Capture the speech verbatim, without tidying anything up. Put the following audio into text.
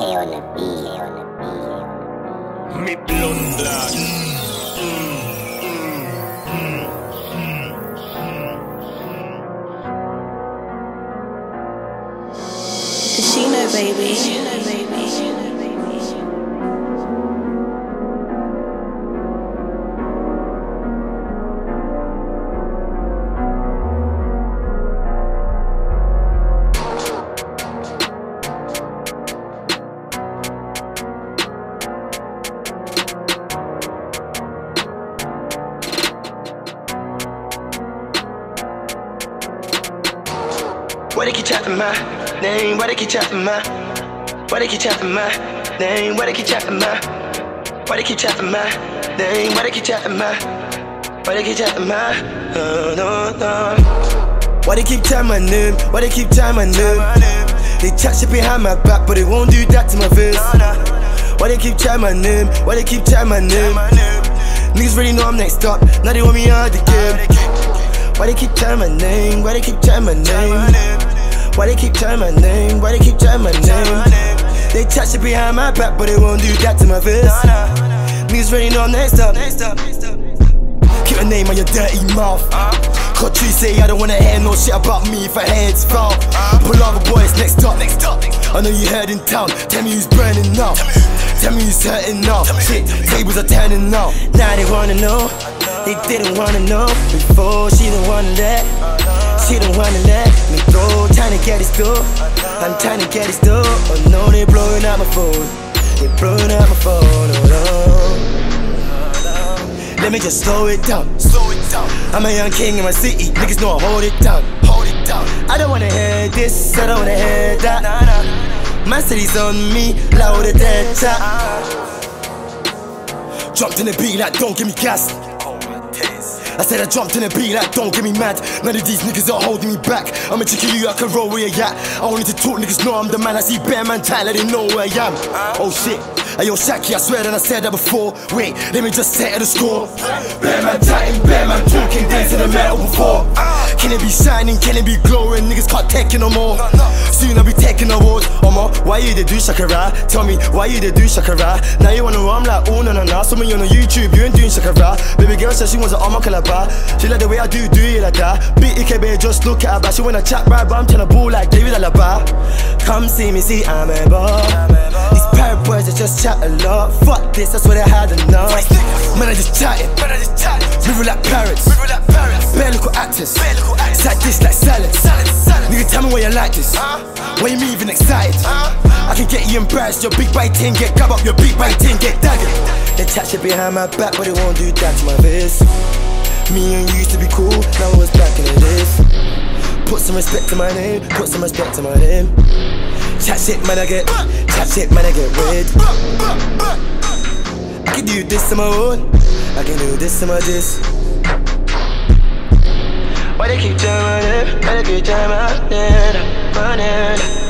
Me plundran. Mm, mm, mm, mm, mm. Casino, baby. Casino, baby. Why they keep tapping my name? Why they keep tapping my? Why they keep tapping my name? Why they keep tapping my? Why they keep tapping my name? Why they keep tapping my? Why they keep tapping my? Oh no no. Why they keep tapping my name? Why they keep tapping my name? They chat shit behind my back, but they won't do that to my face. Why they keep tapping my name? Why they keep tapping my name? Niggas really know I'm next up. Now they want me out the game. Why they keep tapping my name? Why they keep tapping my name? Why they keep trying my name? Why they keep trying my name? They touch it behind my back, but they won't do that to my face. Niggas ready, know I'm next up. Keep a name on your dirty mouth. Country say I don't wanna hear no shit about me if I hear it's foul. Pull out the boys next up. I know you heard in town. Tell me who's burning now. Tell me who's hurting now. Shit, tables are turning now. Now they wanna know. They didn't wanna know before. She didn't wanna let. She don't wanna let me go, trying to get it still. I'm trying to get it still. Oh no, they blowing out my phone. They blowing out my phone, oh no. Let me just slow it down. Slow it down. I'm a young king in my city, niggas know I hold it down. Hold it down. I don't wanna hear this, I don't wanna hear that. Nah, nah. My city's on me, loud as dead shot. Jumped in the beat like don't give me gas. I said I jumped in a beat like don't get me mad. None of these niggas are holding me back. I'm a chicken, I can roll where you at. I only need to talk, niggas know I'm the man. I see bare man tight, let them know where I am. Oh shit, hey yo Shaki, I swear that I said that before. Wait, let me just settle the score. Bare man tatting, bare man talking, dancing the metal before. Can it be shining, can it be glowing? Niggas can't take it no more. Soon I'll be taking awards. Omo, why you they do shakara? Tell me, why you they do shakara? Now you wanna rhyme like oh na na na. So me on YouTube, you ain't doing shakara. Baby girl said she wants an armor calabar. She like the way I do, do it like that. Big E K B, just look at her back. She wanna chat right, but I'm tryna ball like David Alaba. Come see me, see I'm a ball. These parrot boys that just chat a lot. Fuck this, that's what I had enough. Man, I just chatted. River like parrots. Bare local actors. Side dish like salad. Nigga, tell me why you like this. Why you me even excited? I can get you embarrassed. Your big bite ting get gab up. Your big bite ting get daggered. They chat shit behind my back, but they won't do that to my face. Me and you used to be cool, now I was back in the days. Put some respect to my name. Put some respect to my name. Chat shit, man, I get. Chat shit, man, I get red. I can do this on my own. I can do this on my this. Why they keep jamming? Why they keep jamming?